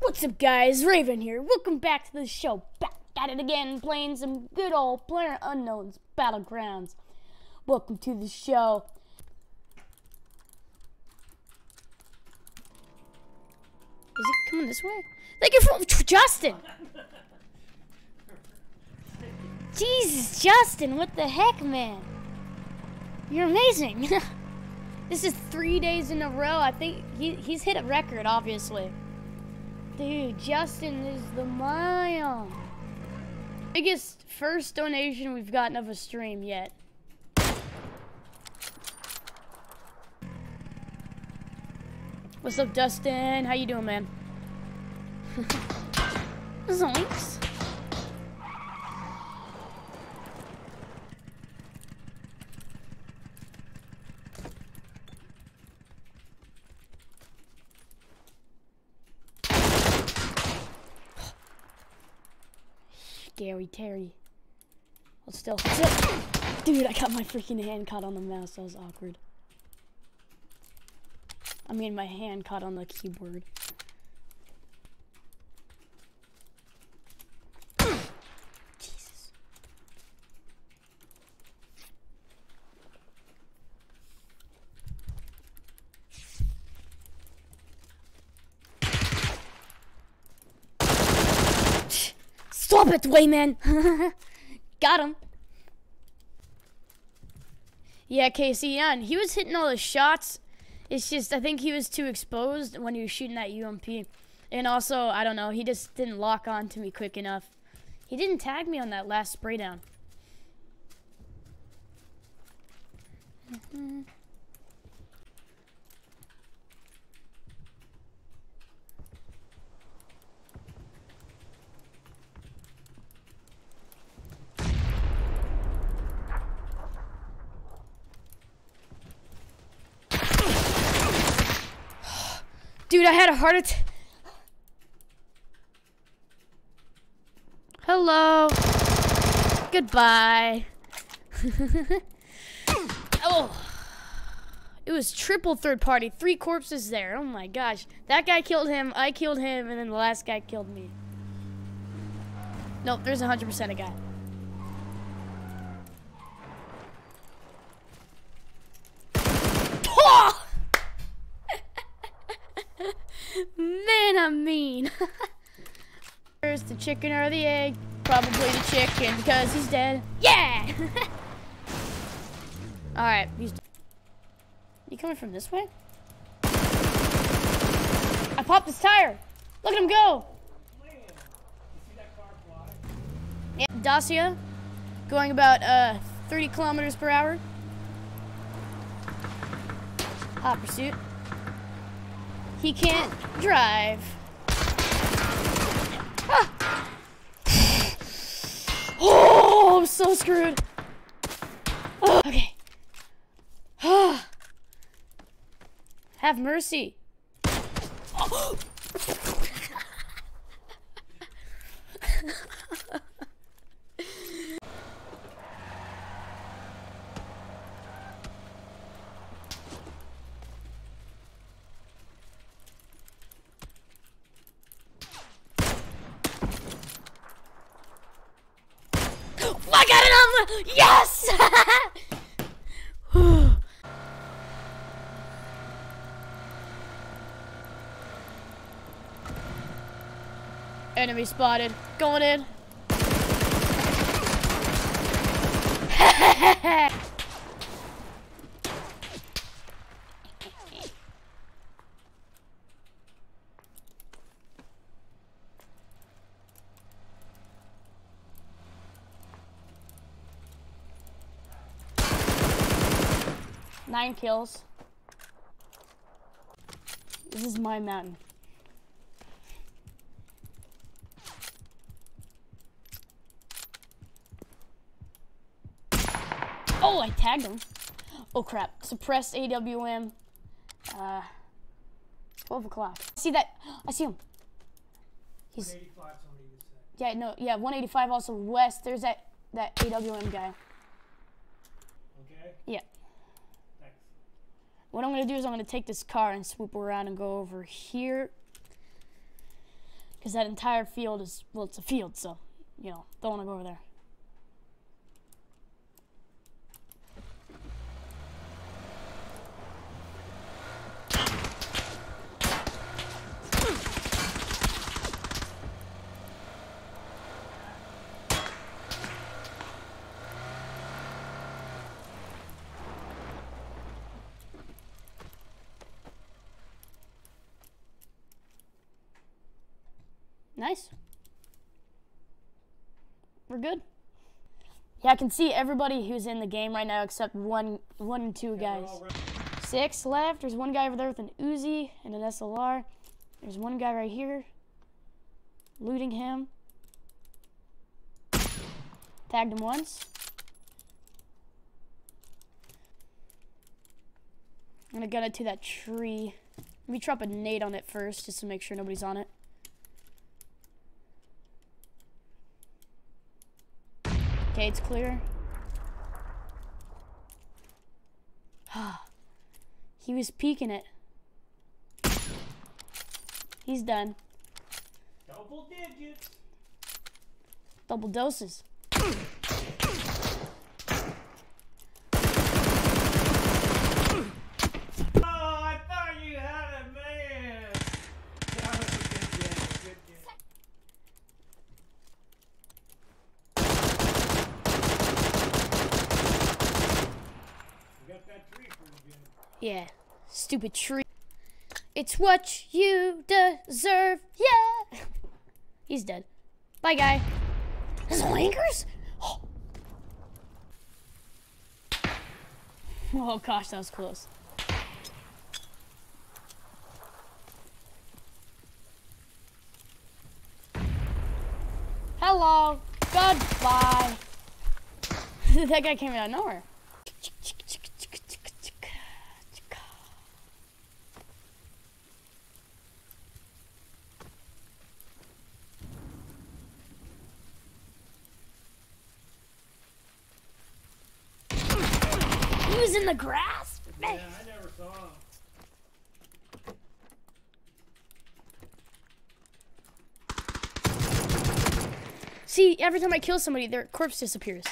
What's up, guys? Rayvan here. Welcome back to the show. Back at it again, playing some good old PlayerUnknown's Battlegrounds. Welcome to the show. Is it coming this way? Thank you for Justin. Jesus, Justin, what the heck, man? You're amazing. This is 3 days in a row. I think he's hit a record, obviously. Dude, Justin is the mile. Biggest first donation we've gotten of a stream yet. What's up, Dustin? How you doing, man? Zonks. Gary Terry. Let's still. Dude, I got my freaking hand caught on the mouse. That was awkward. I mean, my hand caught on the keyboard. Jesus. Stop it, Wayman! Got him. Yeah, Casey, yeah, he was hitting all the shots. It's just, I think he was too exposed when he was shooting that UMP. And also, I don't know, he just didn't lock on to me quick enough. He didn't tag me on that last spray down. Dude, I had a heart attack. Hello. Goodbye. Oh. It was triple third party. Three corpses there. Oh my gosh. That guy killed him, I killed him, and then the last guy killed me. Nope, there's 100% a guy. Man, I'm mean. There's the chicken or the egg. Probably the chicken because he's dead. Yeah! Alright, he's dead. You coming from this way? I popped his tire. Look at him go. Man, you see that car fly? Yeah, Dacia going about 30 kilometers per hour. Hot pursuit. He can't drive. Ah. Oh, I'm so screwed. Oh, okay. Ah. Have mercy. Oh. Yes! Enemy spotted. Going in. Nine kills. This is my mountain. Oh, I tagged him. Oh crap, suppressed AWM. 12 o'clock. See that? I see him. He's 185, somebody just said. Yeah, no, yeah, 185 also west. There's that AWM guy. Okay. Yeah. What I'm going to do is I'm going to take this car and swoop around and go over here. Because that entire field is, well, it's a field, so, you know, don't want to go over there. Nice. We're good. Yeah, I can see everybody who's in the game right now except one and two guys. Six left. There's one guy over there with an Uzi and an SLR. There's one guy right here. Looting him. Tagged him once. I'm gonna gun it to that tree. Let me drop a nade on it first just to make sure nobody's on it. Okay, it's clear. He was peeking it. He's done. Double digits. Double doses. Yeah, stupid tree. It's what you deserve, yeah. He's dead. Bye, guy. There's lankers? Oh. Oh, gosh, that was close. Hello. Goodbye. That guy came out of nowhere. In the grass? Yeah, I never saw him. See, every time I kill somebody, their corpse disappears.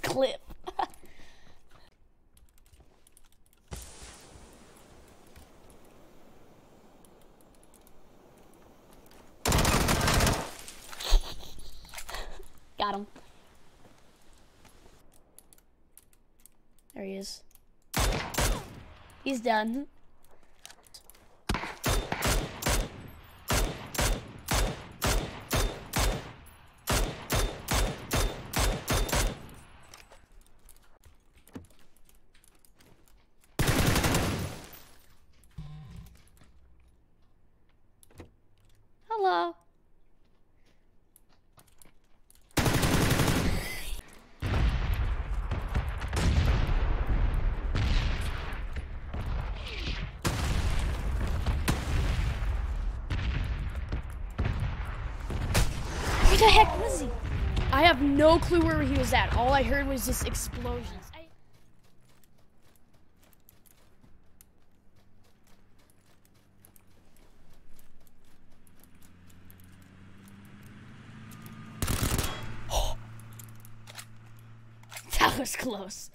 Clip. Got him. There he is. He's done. Hello. What the heck was he? I have no clue where he was at. All I heard was just explosions. That was close.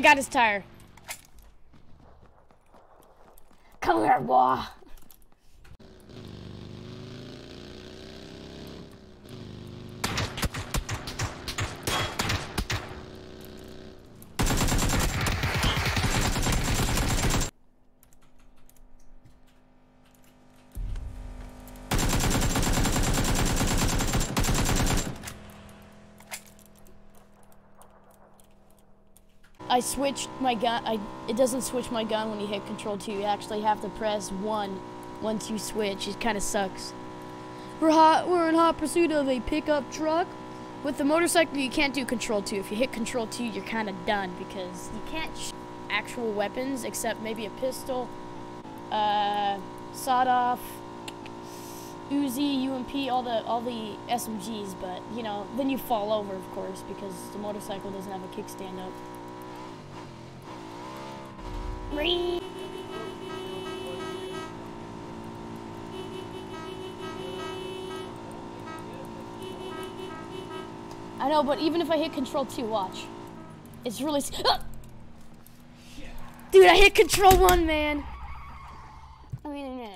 I got his tire. Come here, boy. I switched my gun. It doesn't switch my gun when you hit Control 2. You actually have to press 1 once you switch. It kind of sucks. We're in hot pursuit of a pickup truck. With the motorcycle, you can't do control 2. If you hit control 2, you're kind of done because you can't shoot actual weapons except maybe a pistol, sawed-off, Uzi, UMP, all the SMGs, but you know, then you fall over, of course, because the motorcycle doesn't have a kickstand up. Whee! I know, but even if I hit control 2, watch. It's really ah! Dude, I hit control 1, man. I mean,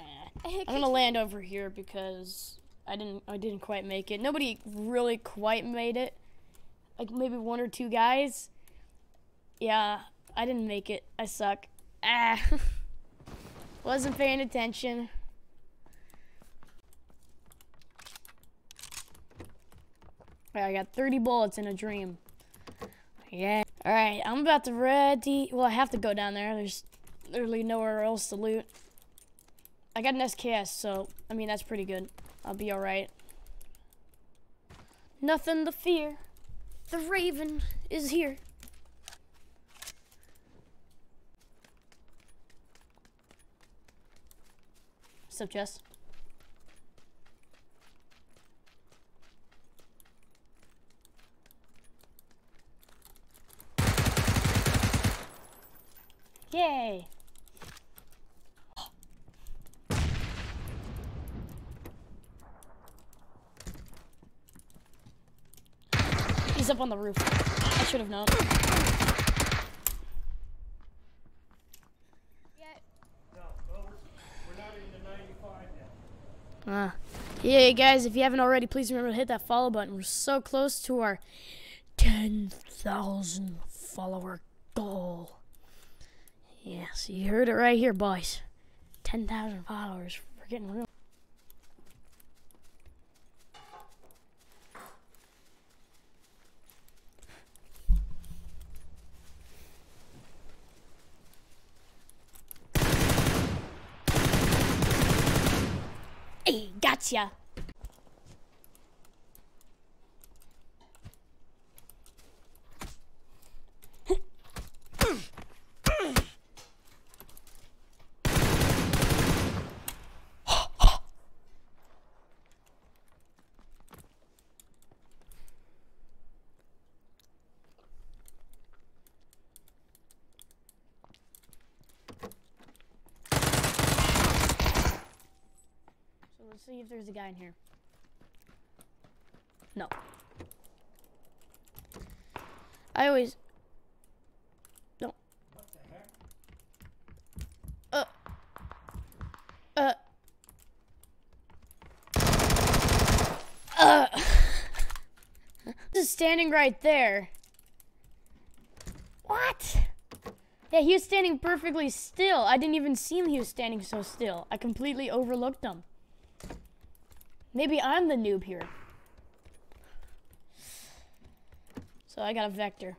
I'm gonna land over here because I didn't quite make it. Nobody really quite made it. Like maybe one or two guys. Yeah, I didn't make it. I suck. Ah, wasn't paying attention. All right, I got 30 bullets in a dream. Yeah. All right, I'm about to ready. Well, I have to go down there. There's literally nowhere else to loot. I got an SKS, so, I mean, that's pretty good. I'll be all right. Nothing to fear. The Raven is here. What's up, Jess? Yay. He's up on the roof. I should have known. Yeah, guys, if you haven't already, please remember to hit that follow button. We're so close to our 10,000 follower goal. Yes, you heard it right here, boys. 10,000 followers. We're getting real. Hey, gotcha. Let's see if there's a guy in here. No. I always... No. What the heck? This is standing right there. What? Yeah, he was standing perfectly still. I didn't even see him. He was standing so still. I completely overlooked him. Maybe I'm the noob here. So I got a vector.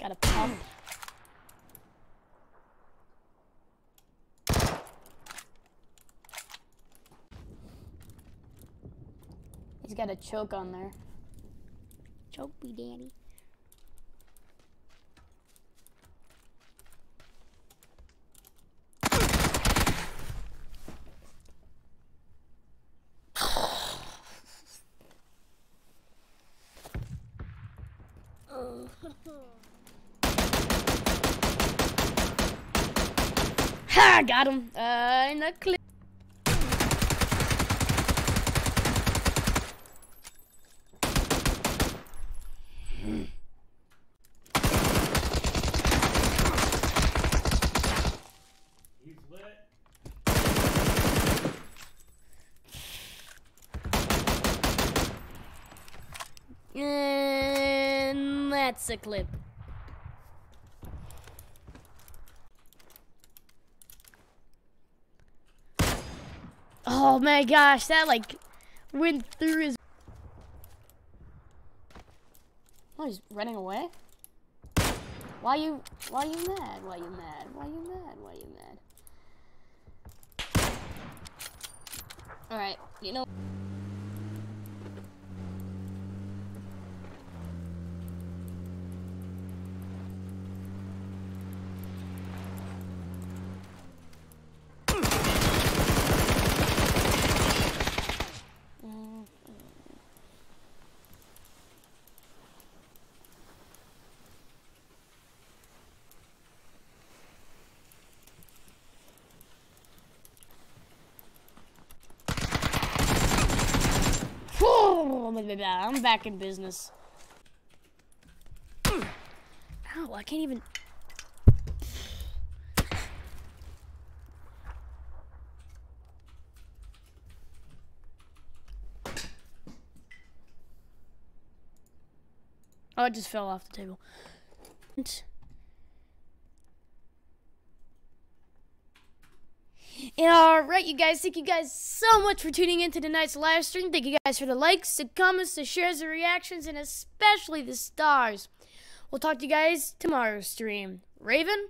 Got a pump. He's got a choke on there. Choke me, Danny. Ha! Got him. In the clip. And that's a clip. Oh my gosh, that like went through his Oh, he's running away. Why you mad? Alright, you know. I'm back in business. Ow, I can't even. Oh, it just fell off the table. And alright, you guys, thank you guys so much for tuning in to tonight's live stream. Thank you guys for the likes, the comments, the shares, the reactions, and especially the stars. We'll talk to you guys tomorrow's stream. Rayvan?